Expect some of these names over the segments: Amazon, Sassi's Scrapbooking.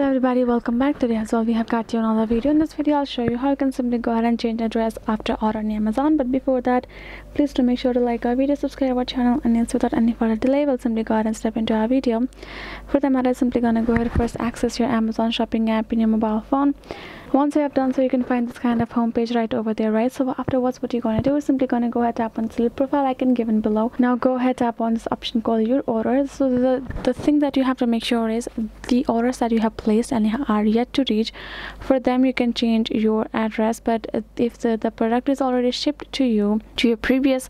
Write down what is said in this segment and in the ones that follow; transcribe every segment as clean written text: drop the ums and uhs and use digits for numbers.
Hello everybody, welcome back. Today as well we have got you another video. In this video I'll show you how you can simply go ahead and change address after order on Amazon. But before that, please do make sure to like our video, subscribe our channel, and else without any further delay we'll simply go ahead and step into our video. For that matter, simply gonna go ahead first access your Amazon shopping app in your mobile phone. Once you have done so, you can find this kind of home page right over there, right? So afterwards what you're gonna do is simply gonna go ahead, tap on select profile icon given below. Now go ahead, tap on this option called your order. So the thing that you have to make sure is the orders that you have placed and are yet to reach, for them you can change your address. But if the product is already shipped to you to your previous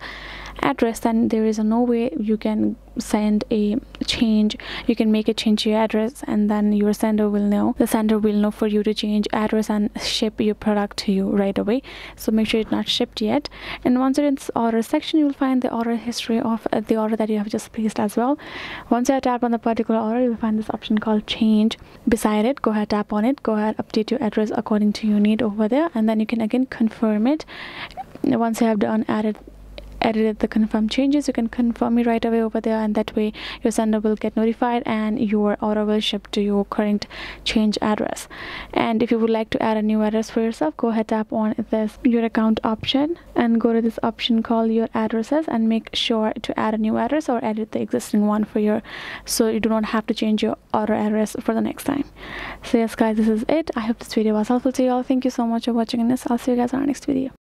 address, then there is no way you can send a change, you can make a change to your address, and then your sender will know for you to change address and ship your product to you right away. So make sure it's not shipped yet. And once you're in this order section, you will find the order history of the order that you have just placed as well. Once you tap on the particular order, you will find this option called change. Beside it, go ahead, tap on it, go ahead, update your address according to your need over there, and then you can again confirm it. Once you have done edited the confirm changes, you can confirm it right away over there, and that way your sender will get notified and your order will ship to your current change address. And if you would like to add a new address for yourself, go ahead, tap on this your account option and go to this option called your addresses and make sure to add a new address or edit the existing one for your, so you do not have to change your order address for the next time. So yes guys, this is it. I hope this video was helpful to you all. Thank you so much for watching this. I'll see you guys in our next video.